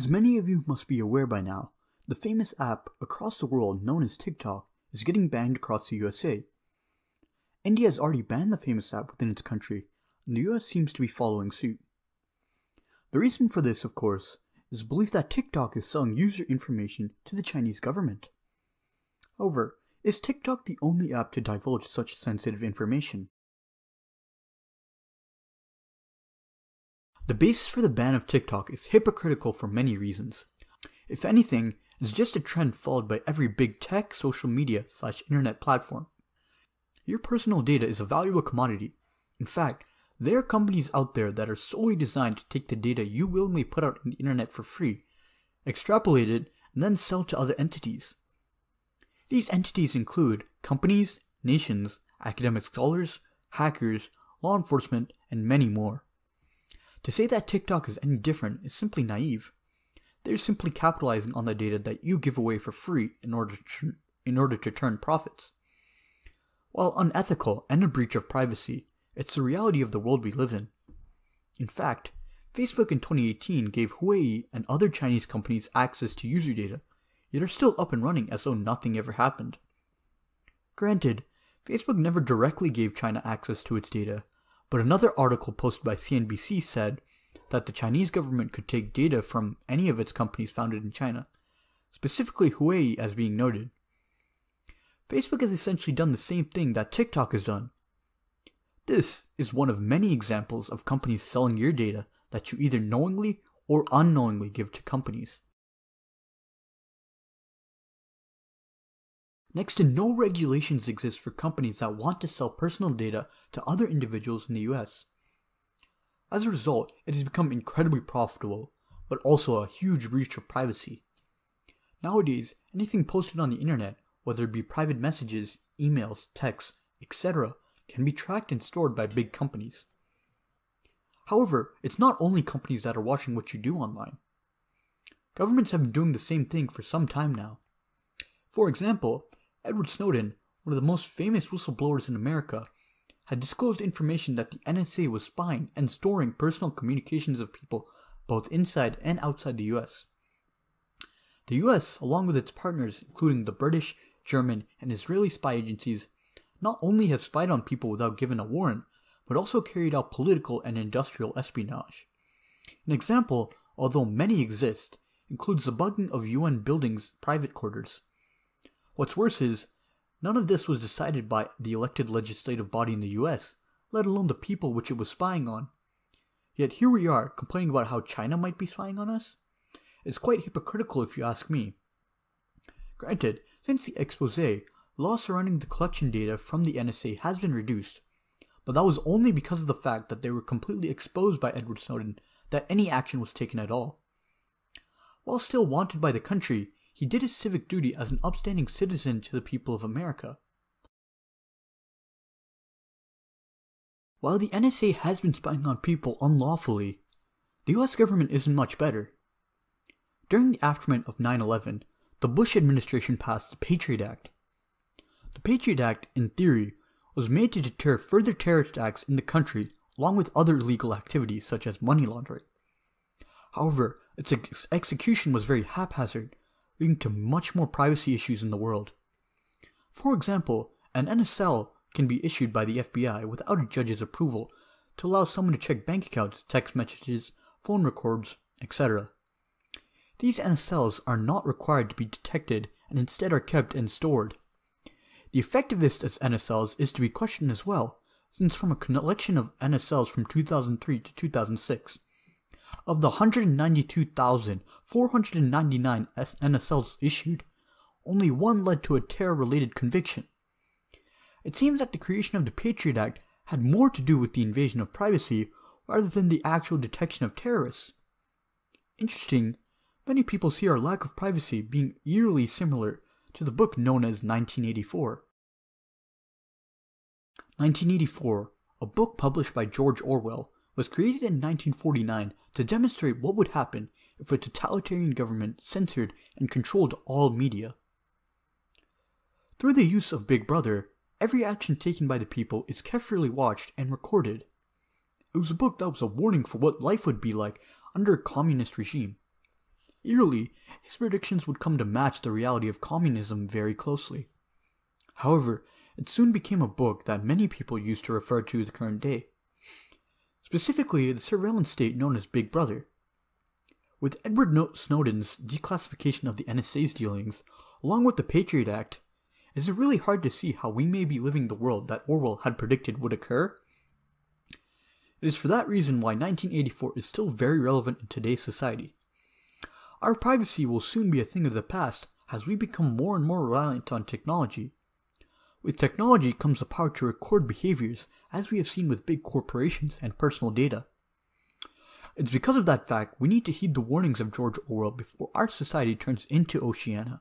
As many of you must be aware by now, the famous app across the world known as TikTok is getting banned across the USA. India has already banned the famous app within its country, and the US seems to be following suit. The reason for this, of course, is the belief that TikTok is selling user information to the Chinese government. However, is TikTok the only app to divulge such sensitive information? The basis for the ban of TikTok is hypocritical for many reasons. If anything, it's just a trend followed by every big tech, social media, /internet platform. Your personal data is a valuable commodity. In fact, there are companies out there that are solely designed to take the data you willingly put out on the internet for free, extrapolate it, and then sell to other entities. These entities include companies, nations, academic scholars, hackers, law enforcement, and many more. To say that TikTok is any different is simply naive. They're simply capitalizing on the data that you give away for free in order to turn profits. While unethical and a breach of privacy, it's the reality of the world we live in. In fact, Facebook in 2018 gave Huawei and other Chinese companies access to user data, yet are still up and running as though nothing ever happened. Granted, Facebook never directly gave China access to its data, but another article posted by CNBC said that the Chinese government could take data from any of its companies founded in China, specifically Huawei as being noted. Facebook has essentially done the same thing that TikTok has done. This is one of many examples of companies selling your data that you either knowingly or unknowingly give to companies. Next to no regulations exist for companies that want to sell personal data to other individuals in the US. As a result, it has become incredibly profitable, but also a huge breach of privacy. Nowadays, anything posted on the internet, whether it be private messages, emails, texts, etc., can be tracked and stored by big companies. However, it's not only companies that are watching what you do online. Governments have been doing the same thing for some time now. For example, Edward Snowden, one of the most famous whistleblowers in America, had disclosed information that the NSA was spying and storing personal communications of people both inside and outside the US. The US, along with its partners including the British, German, and Israeli spy agencies, not only have spied on people without giving a warrant, but also carried out political and industrial espionage. An example, although many exist, includes the bugging of UN buildings' private quarters. What's worse is, none of this was decided by the elected legislative body in the US, let alone the people which it was spying on. Yet here we are, complaining about how China might be spying on us? It's quite hypocritical if you ask me. Granted, since the expose, law surrounding the collection data from the NSA has been reduced, but that was only because of the fact that they were completely exposed by Edward Snowden that any action was taken at all. While still wanted by the country, he did his civic duty as an upstanding citizen to the people of America. While the NSA has been spying on people unlawfully, the US government isn't much better. During the aftermath of 9/11, the Bush administration passed the Patriot Act. The Patriot Act, in theory, was made to deter further terrorist acts in the country along with other illegal activities such as money laundering. However, its execution was very haphazard, leading to much more privacy issues in the world. For example, an NSL can be issued by the FBI without a judge's approval to allow someone to check bank accounts, text messages, phone records, etc. These NSLs are not required to be detected and instead are kept and stored. The effectiveness of NSLs is to be questioned as well, since from a collection of NSLs from 2003 to 2006, of the 192,499 NSLs issued, only one led to a terror-related conviction. It seems that the creation of the Patriot Act had more to do with the invasion of privacy rather than the actual detection of terrorists. Interesting, many people see our lack of privacy being eerily similar to the book known as 1984. 1984, a book published by George Orwell, was created in 1949 to demonstrate what would happen if a totalitarian government censored and controlled all media. Through the use of Big Brother, every action taken by the people is carefully watched and recorded. It was a book that was a warning for what life would be like under a communist regime. Eerily, his predictions would come to match the reality of communism very closely. However, it soon became a book that many people used to refer to the current day, specifically the surveillance state known as Big Brother. With Edward Snowden's declassification of the NSA's dealings, along with the Patriot Act, is it really hard to see how we may be living the world that Orwell had predicted would occur? It is for that reason why 1984 is still very relevant in today's society. Our privacy will soon be a thing of the past as we become more and more reliant on technology. With technology comes the power to record behaviors, as we have seen with big corporations and personal data. It's because of that fact we need to heed the warnings of George Orwell before our society turns into Oceania,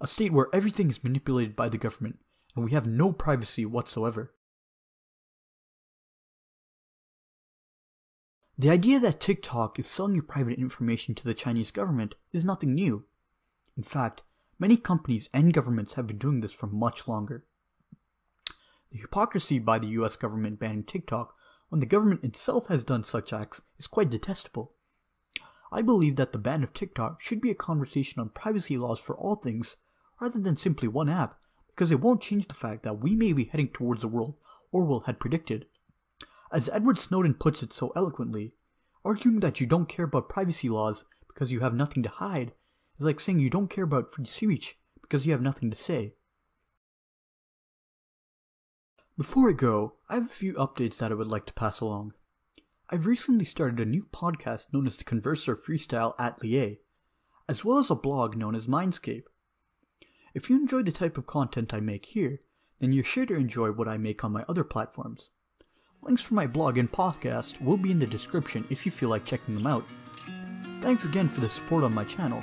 a state where everything is manipulated by the government and we have no privacy whatsoever. The idea that TikTok is selling your private information to the Chinese government is nothing new. In fact, many companies and governments have been doing this for much longer. The hypocrisy by the US government banning TikTok when the government itself has done such acts is quite detestable. I believe that the ban of TikTok should be a conversation on privacy laws for all things, rather than simply one app, because it won't change the fact that we may be heading towards the world Orwell had predicted. As Edward Snowden puts it so eloquently, arguing that you don't care about privacy laws because you have nothing to hide is like saying you don't care about free speech because you have nothing to say. Before I go, I have a few updates that I would like to pass along. I've recently started a new podcast known as the Converser Freestyle at Lié, as well as a blog known as Mindscape. If you enjoy the type of content I make here, then you're sure to enjoy what I make on my other platforms. Links for my blog and podcast will be in the description if you feel like checking them out. Thanks again for the support on my channel.